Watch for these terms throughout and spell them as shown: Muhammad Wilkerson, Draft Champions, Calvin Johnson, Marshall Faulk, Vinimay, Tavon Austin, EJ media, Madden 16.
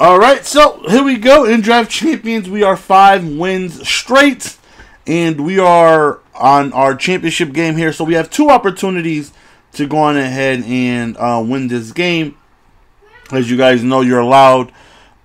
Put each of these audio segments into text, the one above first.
All right, so here we go. In Draft Champions, we are 5 wins straight, and we are on our championship game here. So we have 2 opportunities to go on ahead and win this game. As you guys know, you're allowed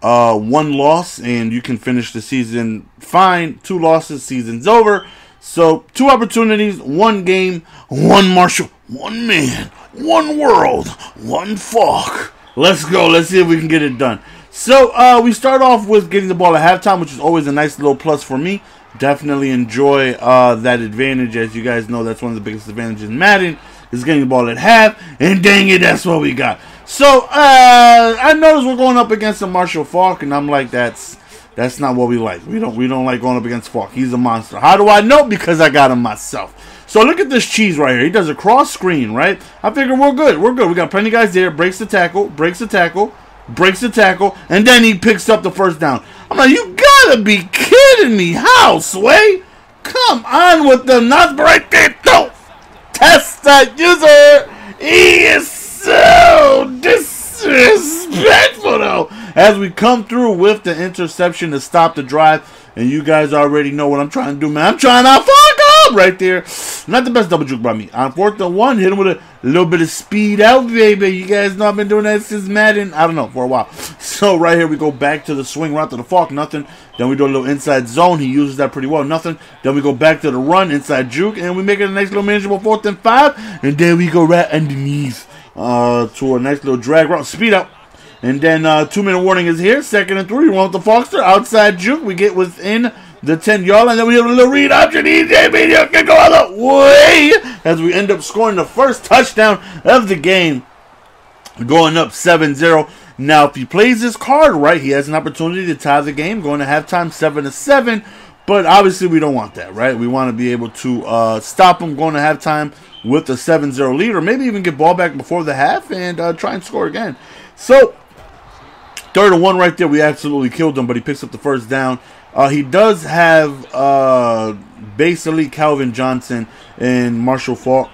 1 loss, and you can finish the season fine. 2 losses, season's over. So 2 opportunities, 1 game, 1 Marshall, 1 man, 1 world, 1 Faulk. Let's go. Let's see if we can get it done. So we start off with getting the ball at halftime, which is always a nice little plus for me. Definitely enjoy that advantage. As you guys know, that's one of the biggest advantages in Madden is getting the ball at half. And dang it, that's what we got. So I noticed we're going up against a Marshall Faulk, and I'm like, that's not what we like. We don't like going up against Faulk. He's a monster. How do I know? Because I got him myself. So look at this cheese right here. He does a cross screen, right? I figure we're good. We're good. We got plenty of guys there. Breaks the tackle. Breaks the tackle. Breaks the tackle, and then he picks up the 1st down. I'm like, you gotta be kidding me. How, Sway? Come on with the nuts right there. Don't test that user. He is so disrespectful, though. As we come through with the interception to stop the drive, and you guys already know what I'm trying to do, man. I'm trying to fuck up right there. Not the best double juke by me. On 4th and 1, hit him with a little bit of speed out, baby. You guys know I've been doing that since Madden. I don't know, for a while. So right here we go back to the swing route to the Faulk. Nothing. Then we do a little inside zone. He uses that pretty well. Nothing. Then we go back to the run, inside juke, and we make it a nice little manageable 4th and 5. And then we go right underneath to a nice little drag route. Speed out. And then 2-minute warning is here. 2nd and 3. We want the Faulkster. Outside juke. We get within the 10-yard line, and then we have a little read option. EJ media can go all the way as we end up scoring the 1st touchdown of the game, going up 7-0. Now, if he plays his card right, he has an opportunity to tie the game, going to halftime 7-7. But obviously, we don't want that, right? We want to be able to stop him going to halftime with a 7-0 lead, or maybe even get ball back before the half and try and score again. So, 3rd and 1 right there, we absolutely killed him, but he picks up the 1st down. He does have basically Calvin Johnson and Marshall Faulk.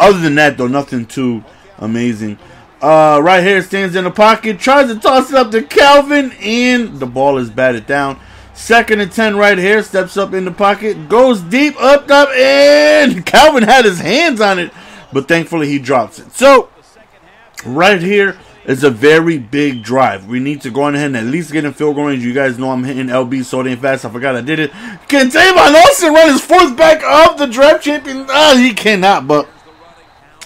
Other than that, though, nothing too amazing. Right here, stands in the pocket, tries to toss it up to Calvin, and the ball is batted down. 2nd and 10 right here, steps up in the pocket, goes deep, up top, and Calvin had his hands on it, but thankfully he drops it. So, right here, it's a very big drive. We need to go on ahead and at least get in field goal range. You guys know I'm hitting LB so damn fast. I forgot I did it. Can Tavon Austin run his 4th back of the draft champion? Oh, he cannot, but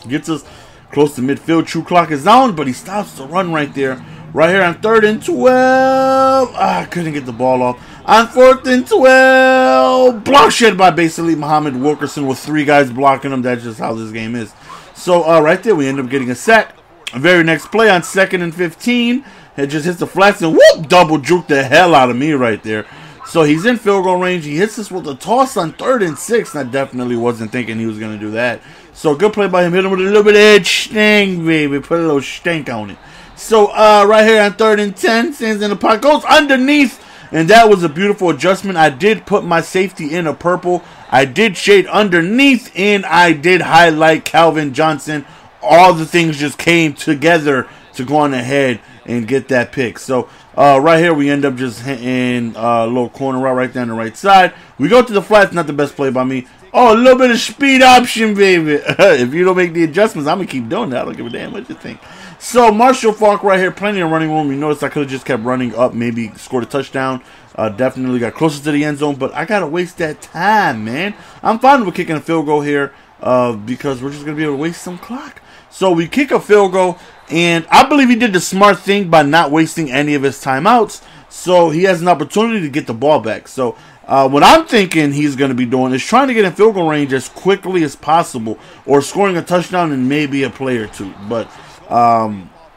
gets us close to midfield. True clock is on, but he stops the run right there. Right here on 3rd and 12. I couldn't get the ball off. On 4th and 12. Block shed by basically Muhammad Wilkerson with 3 guys blocking him. That's just how this game is. So right there, we end up getting a sack. Very next play on 2nd and 15. It just hits the flats and whoop, double juke the hell out of me right there. So he's in field goal range. He hits us with a toss on 3rd and 6. I definitely wasn't thinking he was going to do that. So good play by him. Hit him with a little bit of edge sting, baby. Put a little stink on it. So right here on 3rd and 10, stands in the pocket, goes underneath. And that was a beautiful adjustment. I did put my safety in a purple. I did shade underneath, and I did highlight Calvin Johnson. All the things just came together to go on ahead and get that pick. So right here we end up just hitting a little corner route right down the right side. We go to the flats. Not the best play by me. Oh, a little bit of speed option, baby. If you don't make the adjustments, I'm going to keep doing that. I don't give a damn what you think. So Marshall Faulk right here, plenty of running room. You notice I could have just kept running up, maybe scored a touchdown. Definitely got closer to the end zone, but I got to waste that time, man. I'm fine with kicking a field goal here because we're just going to be able to waste some clock. So we kick a field goal, and I believe he did the smart thing by not wasting any of his timeouts. So he has an opportunity to get the ball back. So what I'm thinking he's going to be doing is trying to get in field goal range as quickly as possible, or scoring a touchdown and maybe a play or two. But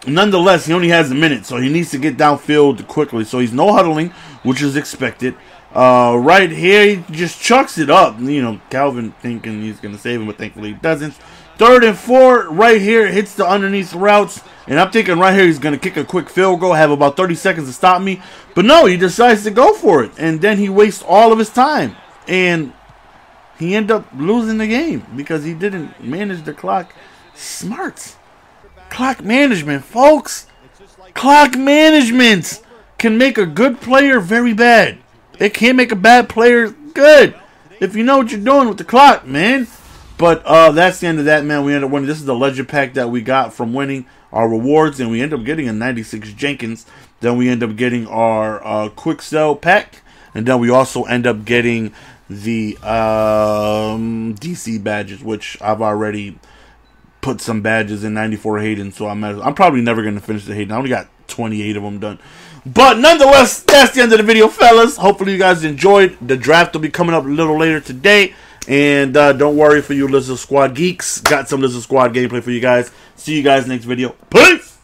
nonetheless, he only has a minute, so he needs to get downfield quickly. So he's no huddling, which is expected. Right here, he just chucks it up. You know, Calvin thinking he's going to save him, but thankfully he doesn't. 3rd and 4 right here, hits the underneath routes, and I'm thinking right here he's going to kick a quick field goal, have about 30 seconds to stop me. But no, he decides to go for it, and then he wastes all of his time. And he ended up losing the game because he didn't manage the clock smart. Clock management, folks. Clock management can make a good player very bad. They can't make a bad player good if you know what you're doing with the clock, man. But that's the end of that, man. We end up winning. This is the legend pack that we got from winning our rewards, and we end up getting a 96 Jenkins. Then we end up getting our quick sell pack, and then we also end up getting the DC badges, which I've already put some badges in 94 Hayden, so I'm probably never going to finish the Hayden. I only got 28 of them done. But nonetheless, that's the end of the video, fellas. Hopefully you guys enjoyed. The draft will be coming up a little later today. And don't worry for you Lizard Squad geeks. Got some Lizard Squad gameplay for you guys. See you guys next video. Peace!